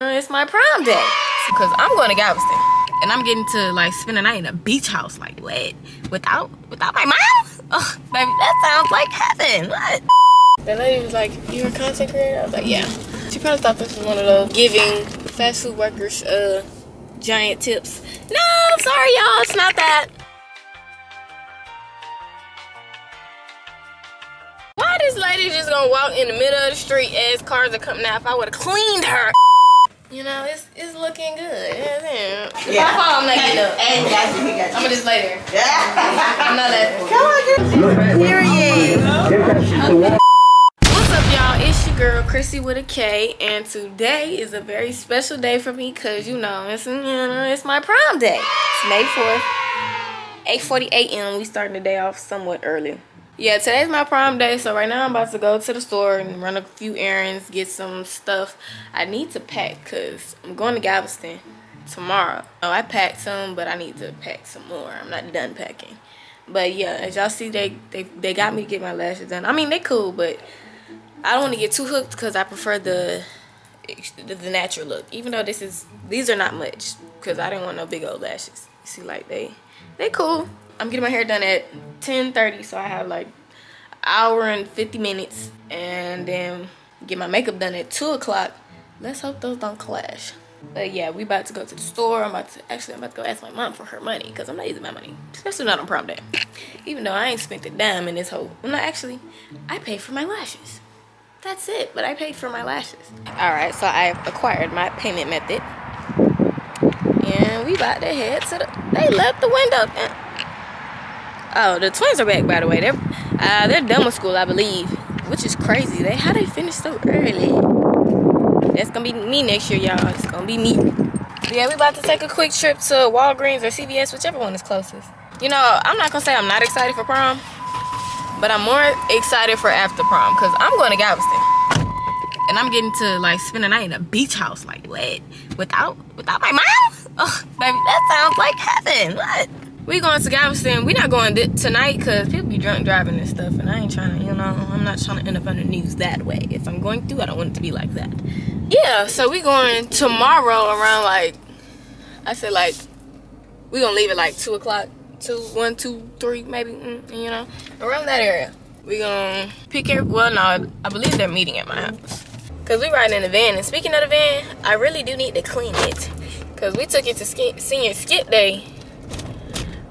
It's my prom day, because I'm going to Galveston and I'm getting to like spend the night in a beach house. Like what? Without my mom? Oh, baby, that sounds like heaven. What? That lady was like, "You're a content creator?" I was like, "Yeah." She probably thought this was one of those giving fast food workers giant tips. No, I'm sorry y'all, it's not that. Why this lady just gonna walk in the middle of the street as cars are coming out? If I would have cleaned her. You know, it's looking good. Yeah. I'm not getting up. I'm gonna just lay there. I'm not laughing. Come on, period. What's up, y'all? It's your girl, Kristy with a K. And today is a very special day for me because, you know, it's my prom day. It's May 4th, 8:40 a.m. We starting the day off somewhat early. Yeah, today's my prom day, so right now I'm about to go to the store and run a few errands, get some stuff I need to pack because I'm going to Galveston tomorrow. Oh, I packed some, but I need to pack some more. I'm not done packing. But yeah, as y'all see, they got me to get my lashes done. I mean, they cool, but I don't want to get too hooked because I prefer the natural look. Even though these are not much because I didn't want no big old lashes. See, like they cool. I'm getting my hair done at 10:30, so I have like an hour and 50 minutes, and then get my makeup done at 2 o'clock. Let's hope those don't clash. But yeah, we about to go to the store. I'm about to go ask my mom for her money because I'm not using my money, especially not on prom day. Even though I ain't spent a dime in this whole. Well, no, actually, I paid for my lashes. That's it, but I paid for my lashes. All right, so I acquired my payment method, and we about to head to They left the window. Oh, the twins are back, by the way. They're done with school, I believe, which is crazy. How they finish so early? That's gonna be me next year, y'all. It's gonna be me. Yeah, we about to take a quick trip to Walgreens or CVS, whichever one is closest. You know, I'm not gonna say I'm not excited for prom, but I'm more excited for after prom because I'm going to Galveston and I'm getting to like spend the night in a beach house. Like what? Without my mom? Oh, baby, that sounds like heaven. What? We going to Galveston. We not going tonight because people be drunk driving and stuff, and I ain't trying to, you know, I'm not trying to end up on the news that way. If I'm going through, I don't want it to be like that. Yeah, so we going tomorrow around like, I said like, we gonna leave at like 2 o'clock, 1, 2, 3 maybe, you know, around that area. We gonna pick up. Well, no, I believe they're meeting at my house because we riding in the van. And speaking of the van, I really do need to clean it because we took it to senior skip day.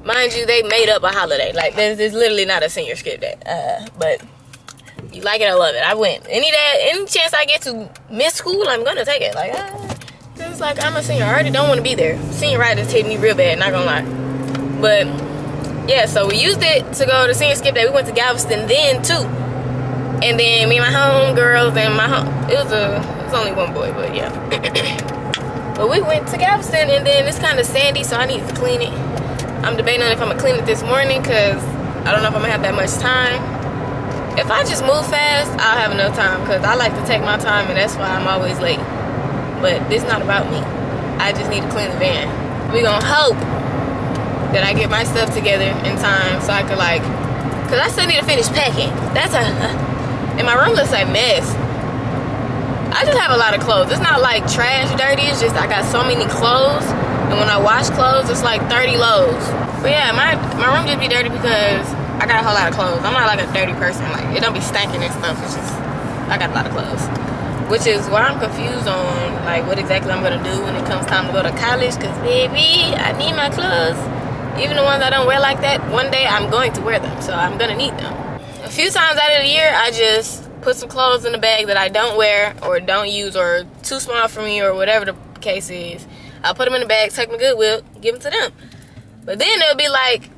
Mind you, they made up a holiday. Like, there's literally not a senior skip day. But you like it or love it. I went. Any chance I get to miss school, I'm going to take it. Like, it's like I'm a senior. I already don't want to be there. Senior riders hit me real bad, not going to lie. But, yeah, so we used it to go to senior skip day. We went to Galveston then, too. And then me and my homegirls and my home... It was only one boy, but yeah. But we went to Galveston, and then it's kind of sandy, so I need to clean it. I'm debating on if I'm gonna clean it this morning because I don't know if I'm gonna have that much time. If I just move fast, I'll have enough time because I like to take my time, and that's why I'm always late. But this not about me. I just need to clean the van. We gonna hope that I get my stuff together in time so I could like, cause I still need to finish packing. And my room looks like mess. I just have a lot of clothes. It's not like trash dirty, it's just I got so many clothes. And when I wash clothes, it's like 30 loads. But yeah, my room just be dirty because I got a whole lot of clothes. I'm not like a dirty person. Like, it don't be stinking and stuff. It's just, I got a lot of clothes. Which is why I'm confused on, like, what exactly I'm going to do when it comes time to go to college. Because, baby, I need my clothes. Even the ones I don't wear like that, one day I'm going to wear them. So I'm going to need them. A few times out of the year, I just put some clothes in the bag that I don't wear or don't use or too small for me or whatever the case is. I'll put them in the bag, take them to Goodwill, give them to them. But then it'll be like,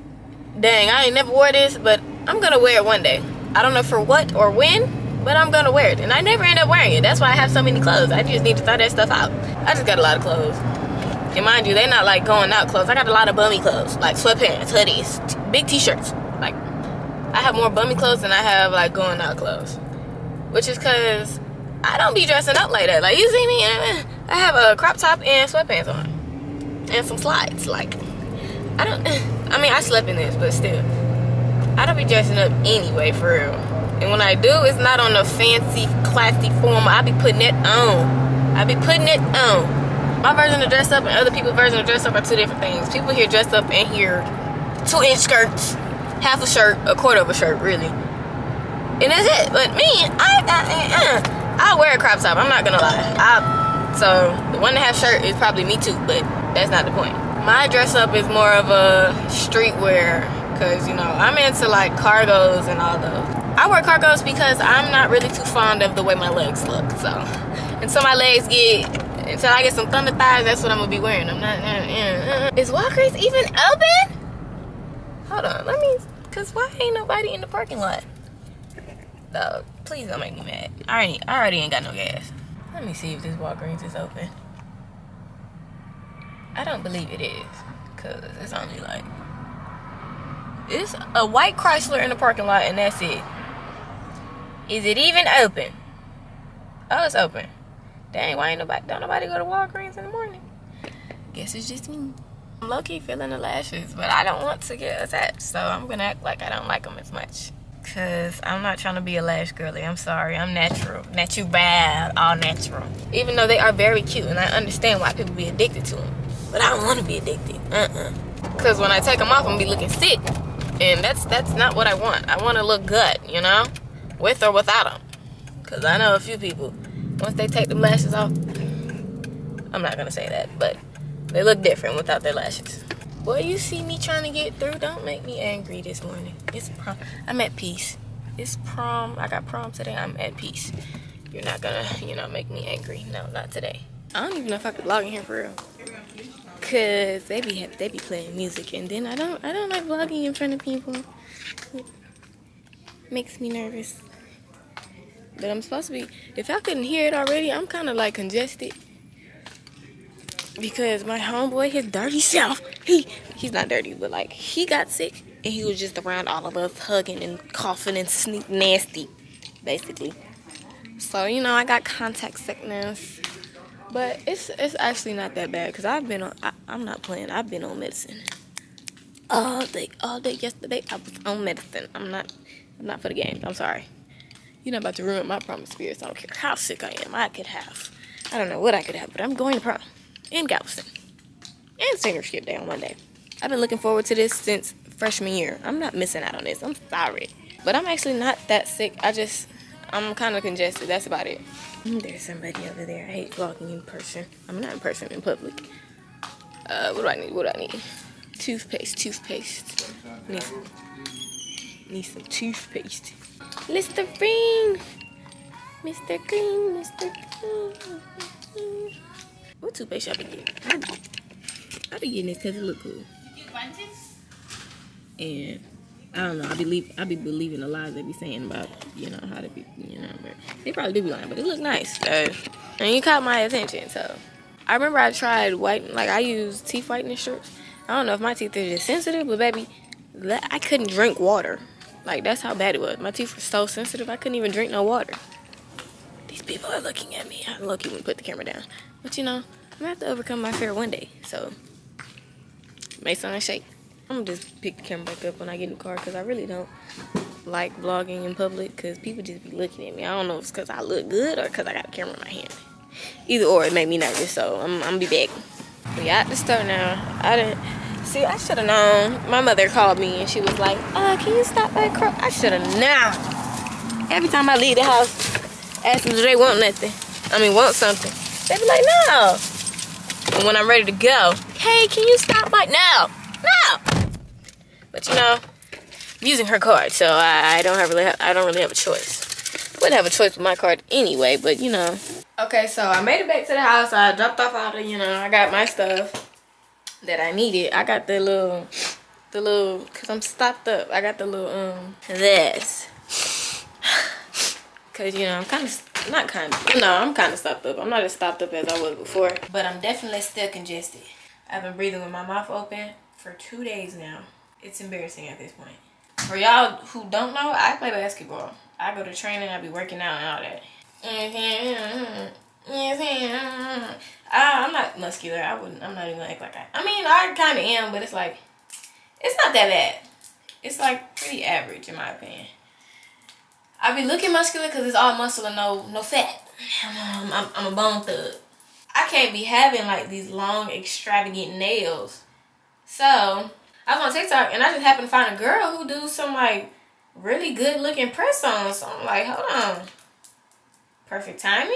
dang, I ain't never wore this, but I'm going to wear it one day. I don't know for what or when, but I'm going to wear it. And I never end up wearing it. That's why I have so many clothes. I just need to throw that stuff out. I just got a lot of clothes. And mind you, they're not like going out clothes. I got a lot of bummy clothes, like sweatpants, hoodies, big t-shirts. Like, I have more bummy clothes than I have like going out clothes. Which is because I don't be dressing up like that. Like, you see me, I have a crop top and sweatpants on. And some slides. Like, I mean, I slept in this, but still. I don't be dressing up anyway, for real. And when I do, it's not on a fancy, classy form. I be putting it on. I be putting it on. My version of dress up and other people's version of dress up are two different things. People here dress up and here 2-inch skirts, half a shirt, a quarter of a shirt, really. And that's it. But me, I wear a crop top. I'm not gonna lie. So the 1.5 shirt is probably me too, but that's not the point. My dress up is more of a streetwear, cause you know I'm into like cargos and all those. I wear cargos because I'm not really too fond of the way my legs look. So, and so my legs get. Until I get some thunder thighs, that's what I'm gonna be wearing. I'm not. Is Walgreens even open? Hold on, let me. Cause why ain't nobody in the parking lot? Dog, please don't make me mad. I already ain't got no gas. Let me see if this Walgreens is open. I don't believe it is, cause it's only like it's a white Chrysler in the parking lot, and that's it. Is it even open? Oh, it's open. Dang, why ain't nobody, don't nobody go to Walgreens in the morning? Guess it's just me. I'm low-key feeling the lashes, but I don't want to get attached, so I'm gonna act like I don't like them as much. Cause I'm not trying to be a lash girly, I'm sorry, I'm natural. Natural, all natural. Even though they are very cute, and I understand why people be addicted to them. But I don't wanna be addicted, Cause when I take them off, I'm gonna be looking sick. And that's not what I want. I wanna look good, you know? With or without them. Cause I know a few people. Once they take the lashes off, I'm not gonna say that, but they look different without their lashes. Boy, you see me trying to get through. Don't make me angry this morning. It's prom. I'm at peace. It's prom. I got prom today. I'm at peace. You're not gonna, you know, make me angry. No, not today. I don't even know if I could vlog in here for real, cause they be playing music, and then I don't like vlogging in front of people. It makes me nervous. But I'm supposed to be, if I couldn't hear it already, I'm kind of like congested. Because my homeboy, his dirty self, he's not dirty, but like he got sick. And he was just around all of us hugging and coughing and sneak nasty, basically. So, you know, I got contact sickness. But it's actually not that bad because I've been on, I'm not playing, I've been on medicine. All day yesterday, I was on medicine. I'm not for the games, I'm sorry. You're not about to ruin my prom experience. I don't care how sick I am. I don't know what I could have, but I'm going to prom in Galveston and Singership Day on Monday. I've been looking forward to this since freshman year. I'm not missing out on this. I'm sorry. But I'm actually not that sick. I'm kind of congested. That's about it. There's somebody over there. I hate vlogging in person. I'm not in person, in public. What do I need? Toothpaste. Need some toothpaste. Listerine, Mr. Clean, Mr. Clean. What toothpaste y'all be getting? I be getting this because it look cool. And I don't know. I be believing the lies they be saying about how to be but they probably do be lying. But it look nice though, and you caught my attention. So I remember I tried whitening. Like I use teeth whitening strips. I don't know if my teeth are just sensitive, but baby, I couldn't drink water. Like, that's how bad it was. My teeth were so sensitive, I couldn't even drink no water. These people are looking at me. I low-key wouldn't put the camera down. But, I'm going to have to overcome my fear one day. So, Mason and Shake. I'm going to just pick the camera back up when I get in the car because I really don't like vlogging in public because people just be looking at me. I don't know if it's because I look good or because I got a camera in my hand. Either or, it made me nervous, so I'm going to be back. We out the store now. See, I should have known. My mother called me and she was like, can you stop by Kroger? I should have known. Every time I leave the house, ask them, do they want nothing? Want something. They be like, no. And when I'm ready to go, hey, can you stop by? No. But I'm using her card, so I don't really have a choice. I wouldn't have a choice with my card anyway, but Okay, so I made it back to the house. I dropped off all the, I got my stuff that I needed. I got the little, cause I'm stopped up. I got the little, this. Cause I'm kind of stopped up. I'm not as stopped up as I was before, but I'm definitely still congested. I've been breathing with my mouth open for 2 days now. It's embarrassing at this point. For y'all who don't know, I play basketball. I go to training, I be working out and all that. I'm not muscular. I'm not even gonna act like I kind of am, but it's like, it's not that bad. It's like pretty average in my opinion. I be looking muscular because it's all muscle and no fat. I'm a bone thug. I can't be having like these long extravagant nails. So I was on TikTok and I just happened to find a girl who do some like really good looking press-ons. So I'm like, hold on, perfect timing.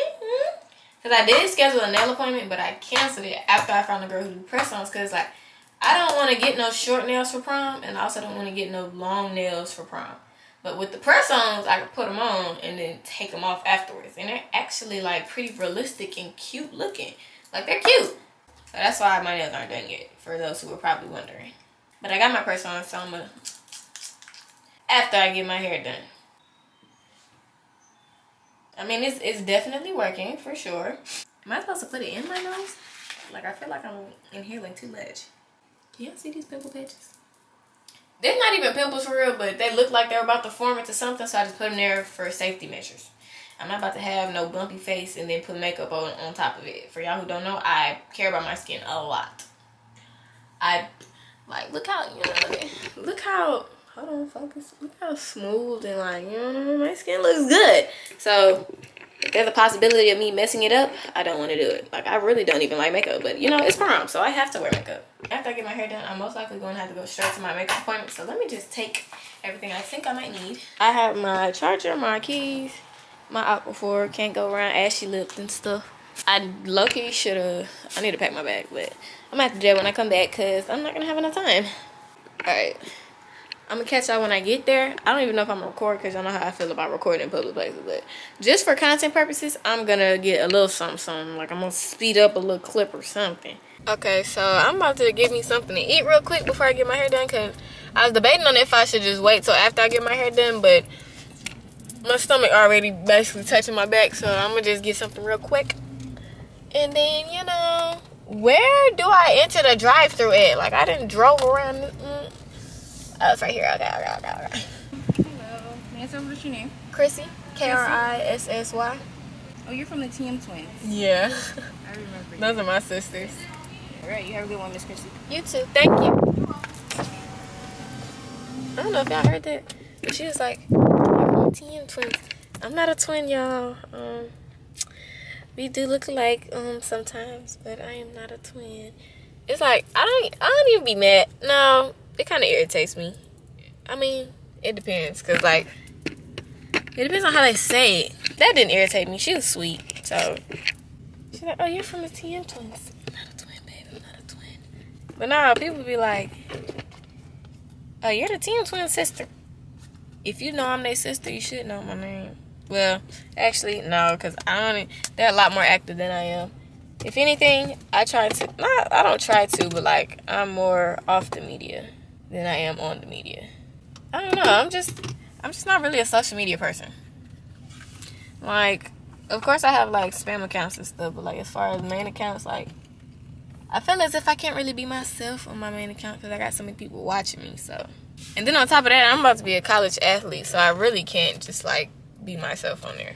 Because I did schedule a nail appointment, but I canceled it after I found a girl who do press-ons, because like I don't want to get no short nails for prom, and I also don't want to get no long nails for prom. But with the press-ons, I can put them on and then take them off afterwards. And they're actually like pretty realistic and cute looking. Like they're cute. So that's why my nails aren't done yet, for those who were probably wondering. But I got my press-ons, so I'm gonna, after I get my hair done. I mean, it's definitely working for sure. Am I supposed to put it in my nose? Like I feel like I'm inhaling too much. Do y'all see these pimple patches? They're not even pimples for real, but they look like they're about to form into something, so I just put them there for safety measures. I'm not about to have no bumpy face and then put makeup on top of it. For y'all who don't know, I care about my skin a lot. I, like, look how, you know, look how, hold on, focus, look how smooth and, like, you know, my skin looks good. So, if there's a possibility of me messing it up, I don't want to do it. Like, I really don't even like makeup, but, you know, it's prom, so I have to wear makeup. After I get my hair done, I'm most likely going to have to go straight to my makeup appointment, so let me just take everything I think I might need. I have my charger, my keys, my Aquaphor, Can't Go Around, Ashy Lipped and stuff. I low-key should have, I need to pack my bag, but I'm going to have to do that when I come back, because I'm not going to have enough time. Alright, I'm going to catch y'all when I get there. I don't even know if I'm going to record, because y'all know how I feel about recording in public places. But just for content purposes, I'm going to get a little something. Like, I'm going to speed up a little clip or something. Okay, so I'm about to get me something to eat real quick before I get my hair done. Because I was debating on if I should just wait till after I get my hair done. But my stomach already basically touching my back. So I'm going to just get something real quick. And then, you know, where do I enter the drive-thru at? Like, I didn't drove around this. Oh, it's right here. Okay. Hello. May I tell you what your name? Kristy. K-R-I-S-S-Y. Oh, you're from the TM Twins. Yeah. I remember you. Those are my sisters. All right. You have a good one, Miss Kristy. You too. Thank you. I don't know if y'all heard that, but she was like, TM Twins. I'm not a twin, y'all. We do look alike sometimes, but I am not a twin. It's like, I don't even be mad. No. It kind of irritates me. I mean, it depends. Because, like, it depends on how they say it. That didn't irritate me. She was sweet. So, she's like, oh, you're from the TM Twins. I'm not a twin, babe. I'm not a twin. But, no, people be like, oh, you're the TM Twin sister. If you know I'm their sister, you should know my name. Well, actually, no. Because they're a lot more active than I am. If anything, I try to. Not, I don't try to, but, like, I'm more off the media than I am on the media. I don't know. I'm just not really a social media person. Like, of course I have like spam accounts and stuff, but like as far as main accounts, like I feel as if I can't really be myself on my main account because I got so many people watching me. So, and then on top of that, I'm about to be a college athlete, so I really can't just like be myself on there.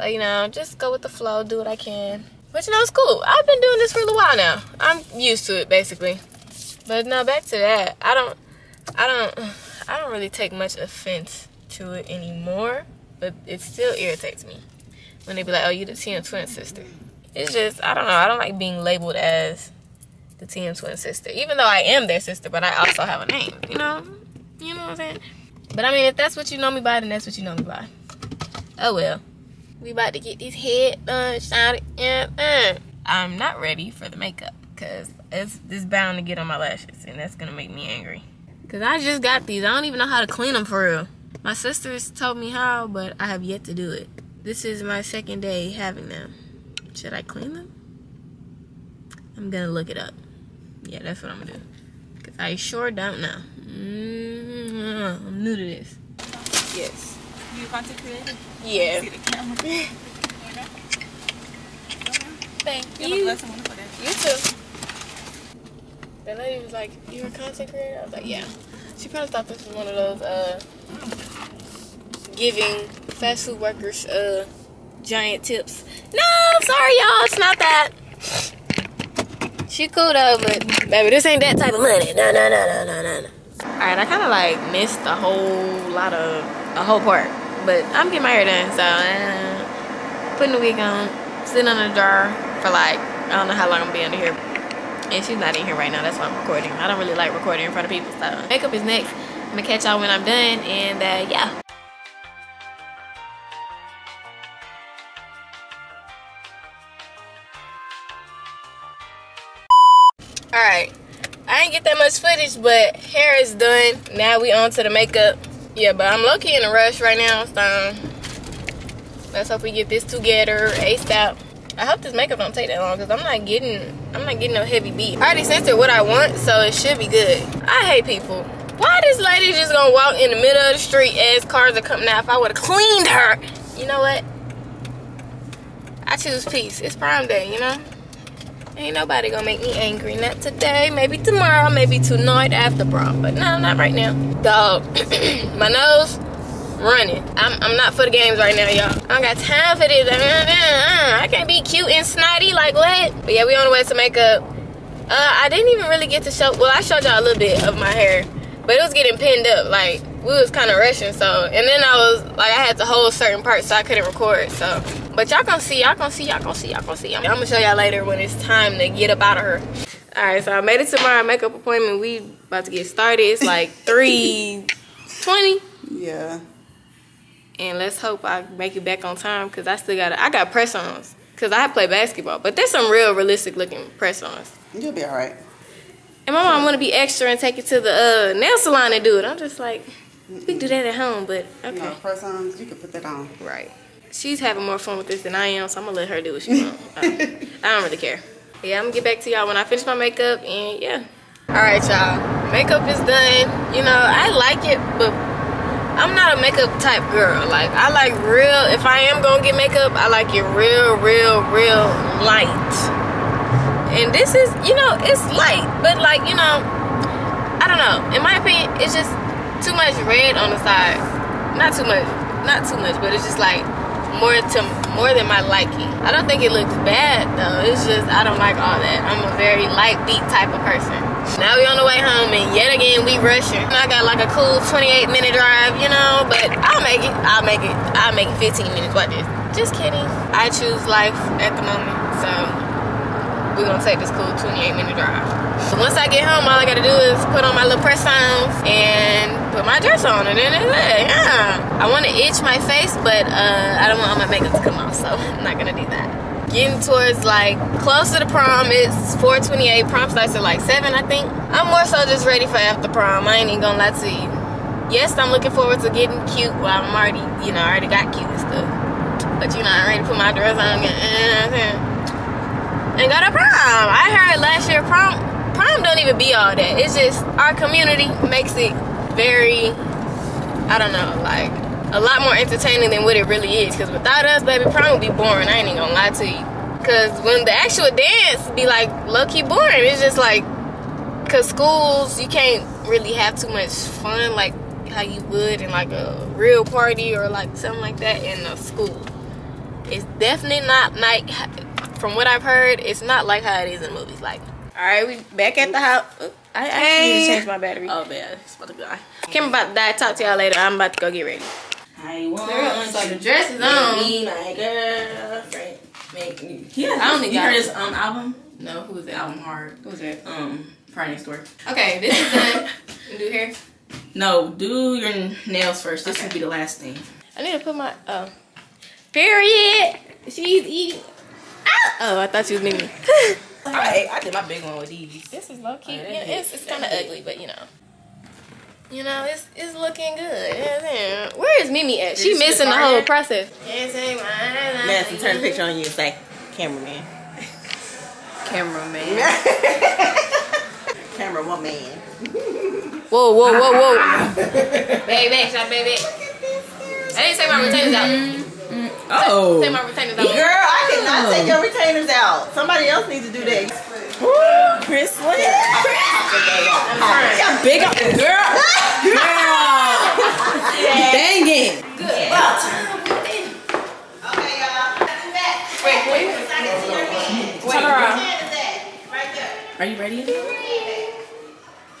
So, you know, just go with the flow, do what I can. But you know, it's cool. I've been doing this for a little while now. I'm used to it basically. But now back to that, I don't really take much offense to it anymore, but it still irritates me when they be like, oh, you the TM Twin sister. It's just, I don't know, I don't like being labeled as the TM Twin sister, even though I am their sister, but I also have a name, you know? You know what I'm saying? But I mean, if that's what you know me by, then that's what you know me by. Oh well. We about to get this head done, shiny, I'm not ready for the makeup, because it's bound to get on my lashes, and that's going to make me angry. Because I just got these. I don't even know how to clean them for real. My sisters told me how, but I have yet to do it. This is my second day having them. Should I clean them? I'm going to look it up. Yeah, that's what I'm going to do. Because I sure don't know. I'm new to this. Yes. You about to create it? Yeah. See the camera. Thank you. You too. The lady was like, you're a content creator? I was like, yeah. She probably thought this was one of those giving fast food workers giant tips. No, sorry y'all, it's not that. She cool though, but baby, this ain't that type of money. No. Alright, I kinda like missed a whole part. But I'm getting my hair done, so putting the wig on, sitting on the jar. for like, I don't know how long I'm being here. And she's not in here right now, that's why I'm recording. I don't really like recording in front of people, so makeup is next. I'm gonna catch y'all when I'm done, and yeah. Alright, I didn't get that much footage, but hair is done. Now we on to the makeup. Yeah, but I'm low-key in a rush right now, so let's hope we get this together ASAP. I hope this makeup don't take that long, because I'm not getting no heavy beat. I already censored what I want, so it should be good. I hate people. Why this lady just gonna walk in the middle of the street as cars are coming out? If I would've cleaned her. You know what? I choose peace. It's Prime Day, you know? Ain't nobody gonna make me angry. Not today, maybe tomorrow, maybe tonight after prom. But no, not right now. Dog, my nose running. I'm not for the games right now, y'all. I don't got time for this. I can't be cute and snotty, like what? But yeah, we on the way to makeup. I didn't even really get to show, well, I showed y'all a little bit of my hair, but it was getting pinned up, like, we was kind of rushing, so, and then I was, like, I had to hold certain parts, so I couldn't record, so, but y'all gonna see, I'm gonna show y'all later when it's time to get up out of her. Alright, so I made it to my makeup appointment, we about to get started, it's like 3:20. Yeah. And let's hope I make it back on time, because I still gotta, I got press-ons, because I play basketball, but there's some real realistic looking press-ons. You'll be alright. And my mom want to be extra and take it to the nail salon and do it. I'm just like, we can do that at home, but okay. No, press-ons, you can put that on. Right. She's having more fun with this than I am, so I'm going to let her do what she wants. I don't really care. Yeah, I'm going to get back to y'all when I finish my makeup, and yeah. All right, y'all. Makeup is done. You know, I like it, but I'm not a makeup type girl. Like, I like real, if I am going to get makeup, I like it real light. And this is, you know, it's light, but like, you know, I don't know. In my opinion, it's just too much red on the sides. Not too much, but it's just like more than my liking. I don't think it looks bad though. It's just I don't like all that. I'm a very light beat type of person. Now we on the way home, and yet again we rushing. I got like a cool 28-minute drive, you know, but I'll make it 15 minutes. Watch this. Just kidding. I choose life at the moment, so. We're gonna take this cool 28-minute drive. So once I get home, all I gotta do is put on my little press-ons and put my dress on, and then it's like, yeah. I wanna itch my face, but I don't want all my makeup to come off, so I'm not gonna do that. Getting towards like close to the prom, it's 4:28. Prom starts at like 7, I think. I'm more so just ready for after prom. I ain't even gonna lie to you. Yes, I'm looking forward to getting cute. Well, I'm already, you know, I already got cute and stuff. But you know, I'm ready to put my dress on and go to prom. I heard last year prom don't even be all that. It's just our community makes it very, I don't know, like a lot more entertaining than what it really is. Cause without us, baby, prom would be boring. I ain't even gonna lie to you. Cause when the actual dance be like low-key boring, it's just like, cause schools, you can't really have too much fun like how you would in like a real party or like something like that in a school. It's definitely not like, from what I've heard, it's not like how it is in movies. Like, all right, we back at the house. I actually need to change my battery. Oh man, it's about to die. Kim about to die. Talk to y'all later. I'm about to go get ready. I want so the dress is on. Me, my girlfriend, make me. Yeah, I only got this album. No, who was the album? Hard. Who was that? Friday Next Door. Okay, this is done. Do hair? No, do your nails first. This will be the last thing. I need to put my period. She's eating. Oh, I thought you was Mimi. Alright, I did my big one with these. This is low key. Oh, yeah, it's kind of ugly, but you know. You know, it's looking good. Yeah, where is Mimi at? She missing the whole process. Madison, turn the picture on you. It's like, cameraman. Cameraman. Camera woman. Whoa, whoa, whoa, whoa. Baby, shot, baby. I didn't take my retainers out. Oh, take my retainers out. Girl, I cannot take your retainers out. Somebody else needs to do that. Woo, Chris, what? Yeah, big up, girl. Yeah. Dang it. Good. Okay, y'all. Wait. Turn around. Are you ready?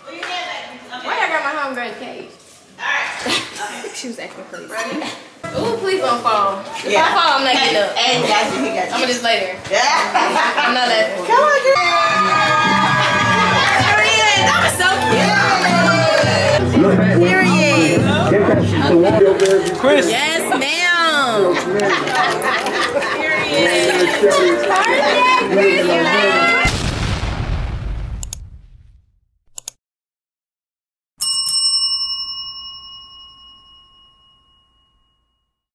Why I got my homegirl cage? All right. She was acting crazy. Ready? Ooh, please don't fall. If I fall, I'm not getting up. Hey, got you. I'm gonna just lay there. I'm not laughing. Come on, girl. That was so cute. Period. Kristy. Yes, ma'am. Period. Birthday, Kristy.